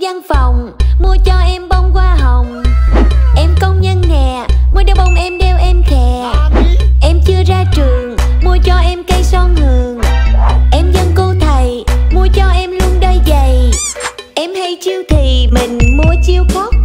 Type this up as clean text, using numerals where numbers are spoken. nhân văn phòng, mua cho em bông hoa hồng. Em công nhân nè, mua đeo bông em đeo em khè. Em chưa ra trường, mua cho em cây son hường. Em dân cô thầy, mua cho em luôn đôi giày. Em hay chiêu thì mình mua chiêu khóc.